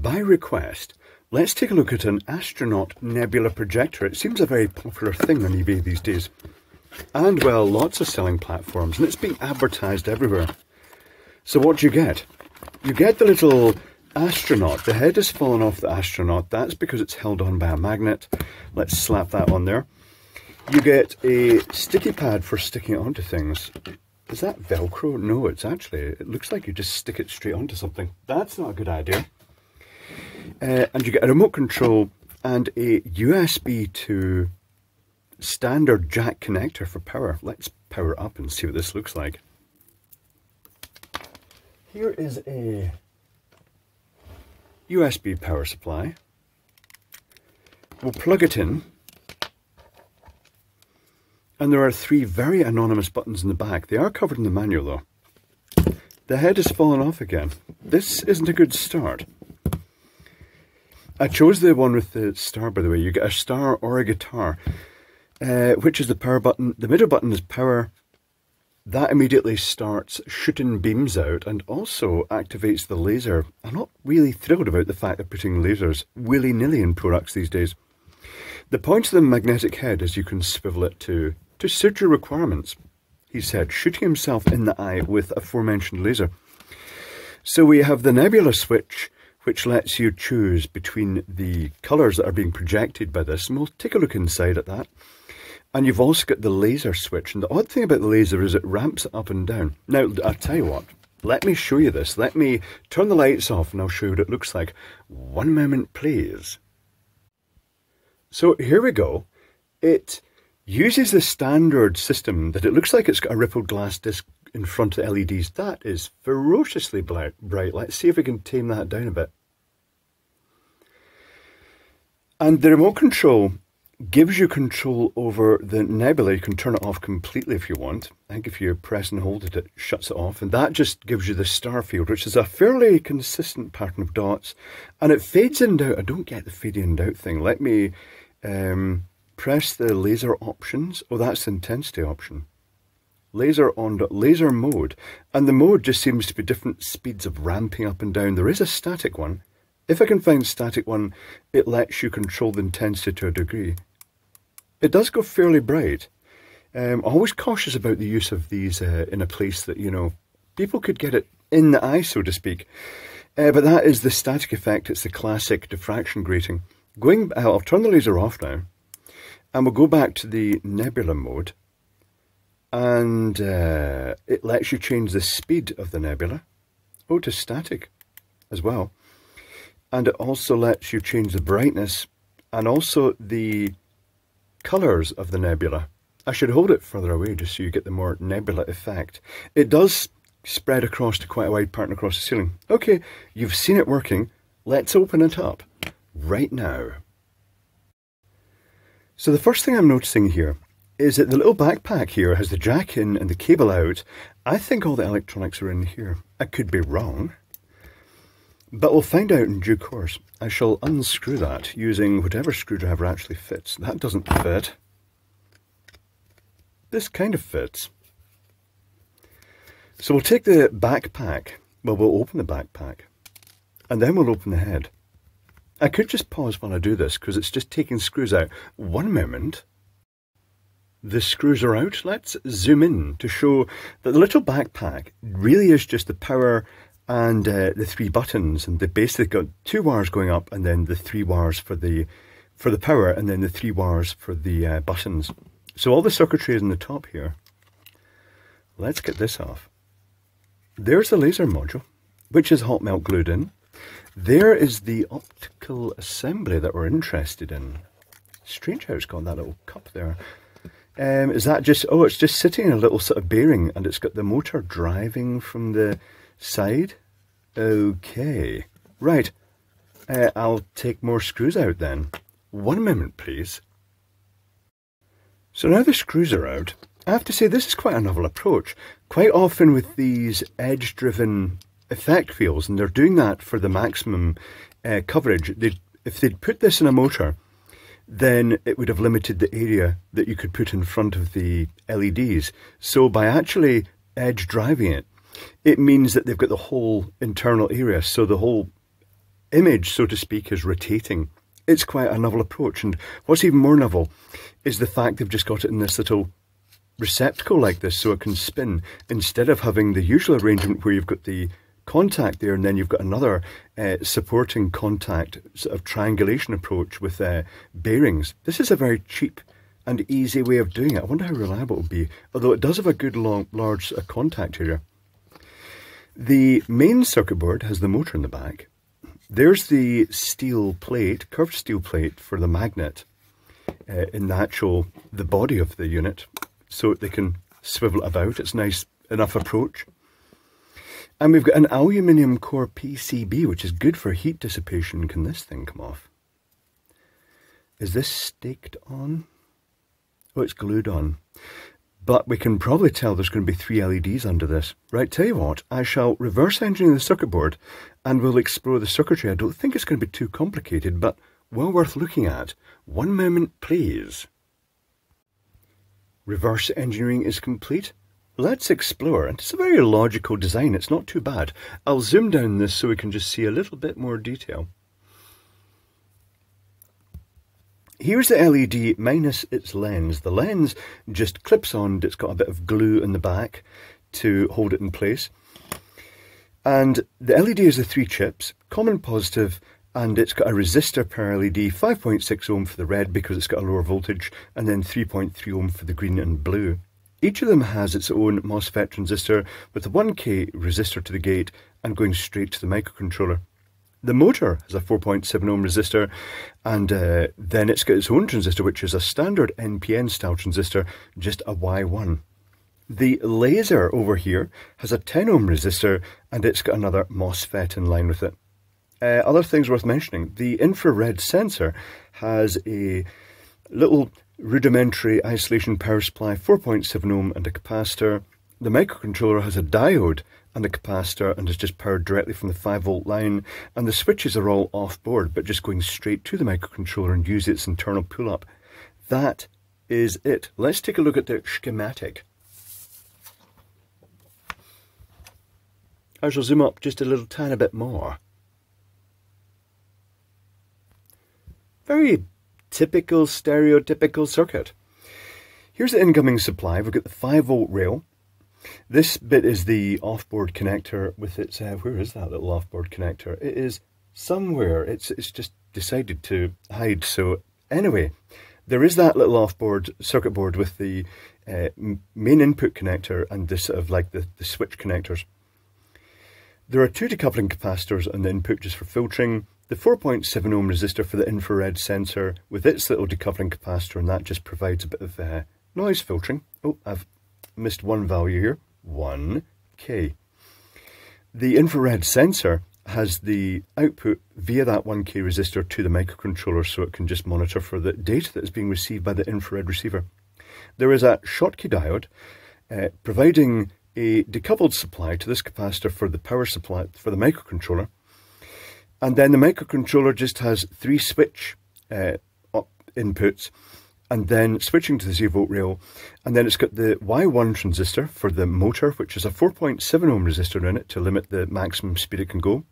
By request, let's take a look at an astronaut nebula projector. It seems a very popular thing on eBay these days. And, well, lots of selling platforms, and it's being advertised everywhere. So what do you get? You get the little astronaut. The head has fallen off the astronaut. That's because it's held on by a magnet. Let's slap that on there. You get a sticky pad for sticking it onto things. Is that Velcro? No, it's actually, it looks like you just stick it straight onto something. That's not a good idea. And you get a remote control and a USB to standard jack connector for power. Let's power up and see what this looks like. Here is a USB power supply. We'll plug it in. And there are three very anonymous buttons in the back. They are covered in the manual though. The head has fallen off again. This isn't a good start. I chose the one with the star, by the way. You get a star or a guitar, which is the power button. The middle button is power. That immediately starts shooting beams out and also activates the laser. I'm not really thrilled about the fact of putting lasers willy-nilly in products these days. The point of the magnetic head is you can swivel it to suit your requirements, he said, shooting himself in the eye with aforementioned laser. So we have the nebula switch, which lets you choose between the colours that are being projected by this, and we'll take a look inside at that. And you've also got the laser switch, and the odd thing about the laser is it ramps up and down. Now, I'll tell you what, let me show you this. Let me turn the lights off and I'll show you what it looks like. One moment, please. So here we go. It uses the standard system that it looks like it's got a rippled glass disc in front of LEDs. That is ferociously bright. Let's see if we can tame that down a bit. And the remote control gives you control over the nebula. You can turn it off completely if you want. I think if you press and hold it, it shuts it off. And that just gives you the star field, which is a fairly consistent pattern of dots. And it fades in and out. I don't get the fading and out thing. Let me press the laser options. Oh, that's the intensity option. Laser on, laser mode. And the mode just seems to be different speeds of ramping up and down. There is a static one. If I can find static one, it lets you control the intensity to a degree. It does go fairly bright. I'm always cautious about the use of these in a place that, you know, people could get it in the eye, so to speak. But that is the static effect. It's the classic diffraction grating. I'll turn the laser off now, and we'll go back to the nebula mode. And it lets you change the speed of the nebula. Oh, to static as well. And it also lets you change the brightness and also the colours of the nebula. I should hold it further away just so you get the more nebula effect. It does spread across to quite a wide pattern across the ceiling. Okay, you've seen it working. Let's open it up right now. So the first thing I'm noticing here is that the little backpack here has the jack in and the cable out. I think all the electronics are in here. I could be wrong, but we'll find out in due course. I shall unscrew that using whatever screwdriver actually fits. That doesn't fit. This kind of fits. So we'll take the backpack. Well, we'll open the backpack and then we'll open the head. I could just pause while I do this because it's just taking screws out. One moment. The screws are out. Let's zoom in to show that the little backpack really is just the power and the three buttons, and they basically got two wires going up and then the three wires for the power and then the three wires for the buttons. So all the circuitry is in the top here. Let's get this off. There's the laser module, which is hot melt glued in. There is the optical assembly that we're interested in. Strange how it's got that little cup there. Is that just, oh, it's just sitting in a little sort of bearing and it's got the motor driving from the side. Okay, right, I'll take more screws out then. One moment, please. So now the screws are out. I have to say this is quite a novel approach. Quite often with these edge-driven effect wheels, and they're doing that for the maximum coverage, if they'd put this in a motor, then it would have limited the area that you could put in front of the LEDs. So by actually edge driving it, it means that they've got the whole internal area, so the whole image, so to speak, is rotating. It's quite a novel approach, and what's even more novel is the fact they've just got it in this little receptacle like this, so it can spin, instead of having the usual arrangement where you've got the contact there and then you've got another supporting contact, sort of triangulation approach with bearings. This is a very cheap and easy way of doing it. I wonder how reliable it will be, although it does have a good long, large contact area. The main circuit board has the motor in the back. There's the steel plate, curved steel plate for the magnet in the actual, the body of the unit, so they can swivel it about. It's a nice enough approach. And we've got an aluminium core PCB, which is good for heat dissipation. Can this thing come off? Is this staked on? Oh, it's glued on. But we can probably tell there's going to be 3 LEDs under this. Right, tell you what, I shall reverse engineer the circuit board and we'll explore the circuitry. I don't think it's going to be too complicated, but well worth looking at. One moment, please. Reverse engineering is complete. Let's explore, and it's a very logical design. It's not too bad. I'll zoom down this so we can just see a little bit more detail. Here's the LED minus its lens. The lens just clips on. It's got a bit of glue in the back to hold it in place. And the LED is the 3 chips, common positive, and it's got a resistor per LED, 5.6 ohm for the red because it's got a lower voltage, and then 3.3 ohm for the green and blue. Each of them has its own MOSFET transistor with a 1K resistor to the gate and going straight to the microcontroller. The motor has a 4.7 ohm resistor, and then it's got its own transistor, which is a standard NPN style transistor, just a Y1. The laser over here has a 10 ohm resistor, and it's got another MOSFET in line with it. Other things worth mentioning, the infrared sensor has a little rudimentary isolation power supply, 4.7 ohm and a capacitor. The microcontroller has a diode and a capacitor and is just powered directly from the 5 volt line, and the switches are all off board but just going straight to the microcontroller and use its internal pull up. That is it. Let's take a look at the schematic. I shall zoom up just a little tiny bit more. Very typical, stereotypical circuit. Here's the incoming supply. We've got the 5 volt rail. This bit is the offboard connector with its, where is that little offboard connector? It is somewhere. It's just decided to hide. So anyway, there is that little offboard circuit board with the main input connector and this sort of like the switch connectors. There are 2 decoupling capacitors on the input just for filtering. The 4.7 ohm resistor for the infrared sensor with its little decoupling capacitor, and that just provides a bit of noise filtering. Oh, I've missed one value here, 1K. The infrared sensor has the output via that 1K resistor to the microcontroller, so it can just monitor for the data that is being received by the infrared receiver. There is a Schottky diode providing a decoupled supply to this capacitor for the power supply for the microcontroller. And then the microcontroller just has 3 switch inputs, and then switching to the 0 volt rail, and then it's got the Y1 transistor for the motor, which is a 4.7 ohm resistor in it to limit the maximum speed it can go.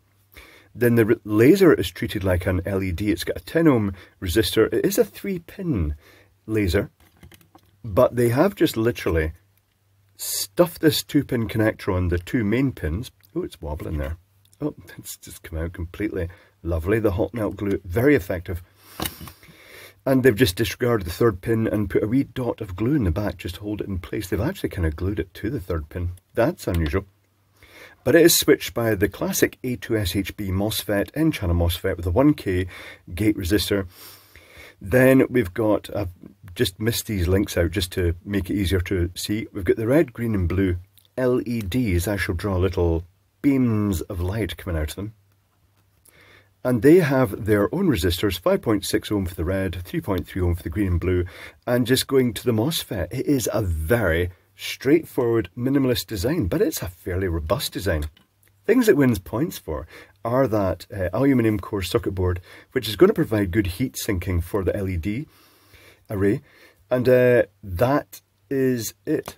Then the laser is treated like an LED. It's got a 10 ohm resistor. It is a 3-pin laser, but they have just literally stuffed this 2-pin connector on the 2 main pins. Oh, it's wobbling there. Oh, it's just come out completely. Lovely, the hot melt glue, very effective. And they've just disregarded the 3rd pin and put a wee dot of glue in the back just to hold it in place. They've actually kind of glued it to the 3rd pin. That's unusual. But it is switched by the classic A2SHB MOSFET, N-channel MOSFET with a 1K gate resistor. Then we've got, I've just missed these links out just to make it easier to see. We've got the red, green and blue LEDs. I shall draw a little beams of light coming out of them, and they have their own resistors, 5.6 ohm for the red, 3.3 ohm for the green and blue, and just going to the MOSFET. It is a very straightforward minimalist design, but it's a fairly robust design. Things it wins points for are that aluminium core circuit board, which is going to provide good heat sinking for the LED array, and that is it.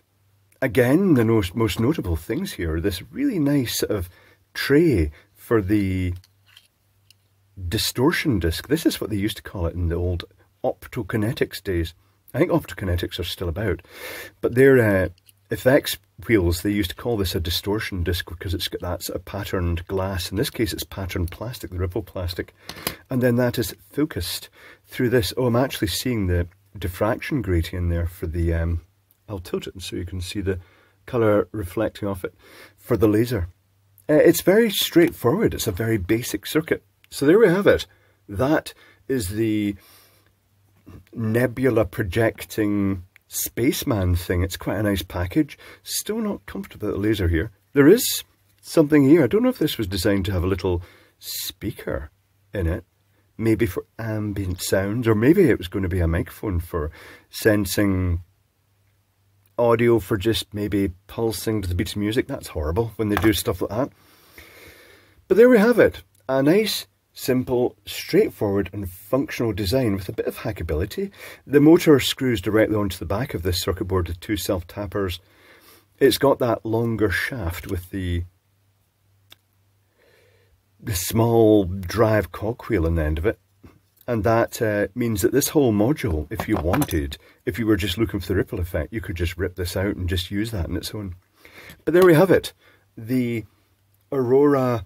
Again, the most notable things here are this really nice sort of tray for the distortion disk. This is what they used to call it in the old optokinetics days. I think optokinetics are still about. But they're effects wheels, they used to call this a distortion disc because it's got that sort of patterned glass. In this case, it's patterned plastic, the ripple plastic. And then that is focused through this. Oh, I'm actually seeing the diffraction gradient there for the... I'll tilt it so you can see the colour reflecting off it for the laser. It's very straightforward. It's a very basic circuit. So there we have it. That is the nebula projecting spaceman thing. It's quite a nice package. Still not comfortable with the laser here. There is something here. I don't know if this was designed to have a little speaker in it, maybe for ambient sounds, or maybe it was going to be a microphone for sensing audio for just maybe pulsing to the beat of music. That's horrible when they do stuff like that. But there we have it. A nice, simple, straightforward and functional design with a bit of hackability. The motor screws directly onto the back of this circuit board with two self-tappers. It's got that longer shaft with the small drive cogwheel on the end of it. And that means that this whole module, if you wanted, if you were just looking for the ripple effect, you could just rip this out and just use that on its own. But there we have it. The Aurora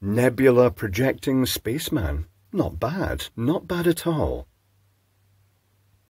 Nebula Projecting Spaceman. Not bad. Not bad at all.